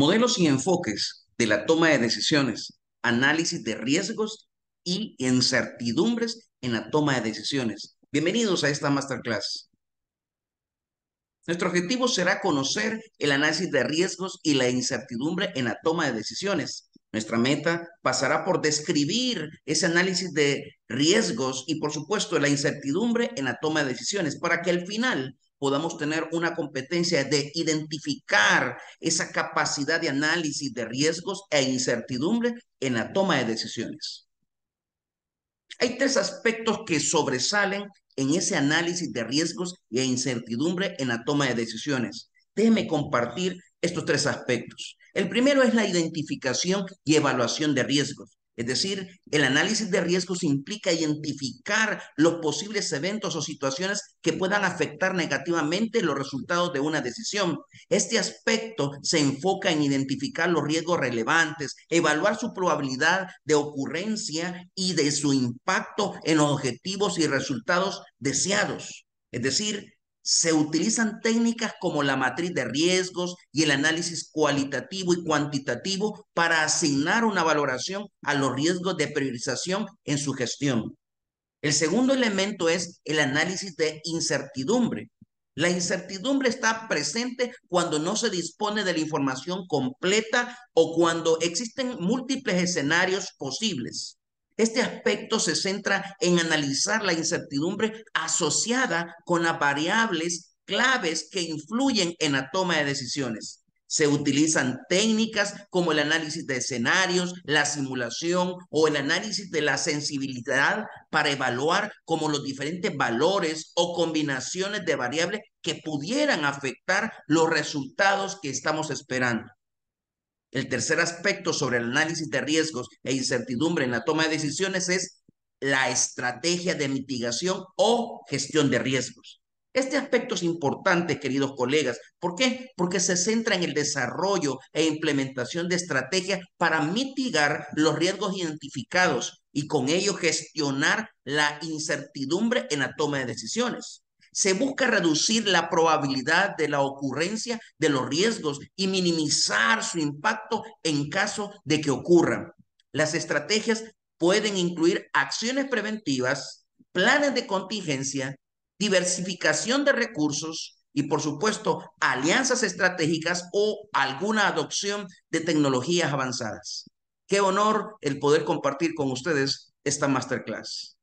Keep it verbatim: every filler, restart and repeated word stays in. Modelos y enfoques de la toma de decisiones, análisis de riesgos y incertidumbres en la toma de decisiones. Bienvenidos a esta masterclass. Nuestro objetivo será conocer el análisis de riesgos y la incertidumbre en la toma de decisiones. Nuestra meta pasará por describir ese análisis de riesgos y, por supuesto, la incertidumbre en la toma de decisiones para que al final podamos tener una competencia de identificar esa capacidad de análisis de riesgos e incertidumbre en la toma de decisiones. Hay tres aspectos que sobresalen en ese análisis de riesgos e incertidumbre en la toma de decisiones. Déjenme compartir estos tres aspectos. El primero es la identificación y evaluación de riesgos. Es decir, el análisis de riesgos implica identificar los posibles eventos o situaciones que puedan afectar negativamente los resultados de una decisión. Este aspecto se enfoca en identificar los riesgos relevantes, evaluar su probabilidad de ocurrencia y de su impacto en los objetivos y resultados deseados. Es decir, se utilizan técnicas como la matriz de riesgos y el análisis cualitativo y cuantitativo para asignar una valoración a los riesgos de priorización en su gestión. El segundo elemento es el análisis de incertidumbre. La incertidumbre está presente cuando no se dispone de la información completa o cuando existen múltiples escenarios posibles. Este aspecto se centra en analizar la incertidumbre asociada con las variables claves que influyen en la toma de decisiones. Se utilizan técnicas como el análisis de escenarios, la simulación o el análisis de la sensibilidad para evaluar cómo los diferentes valores o combinaciones de variables que pudieran afectar los resultados que estamos esperando. El tercer aspecto sobre el análisis de riesgos e incertidumbre en la toma de decisiones es la estrategia de mitigación o gestión de riesgos. Este aspecto es importante, queridos colegas. ¿Por qué? Porque se centra en el desarrollo e implementación de estrategias para mitigar los riesgos identificados y con ello gestionar la incertidumbre en la toma de decisiones. Se busca reducir la probabilidad de la ocurrencia de los riesgos y minimizar su impacto en caso de que ocurran. Las estrategias pueden incluir acciones preventivas, planes de contingencia, diversificación de recursos y, por supuesto, alianzas estratégicas o alguna adopción de tecnologías avanzadas. Qué honor el poder compartir con ustedes esta masterclass.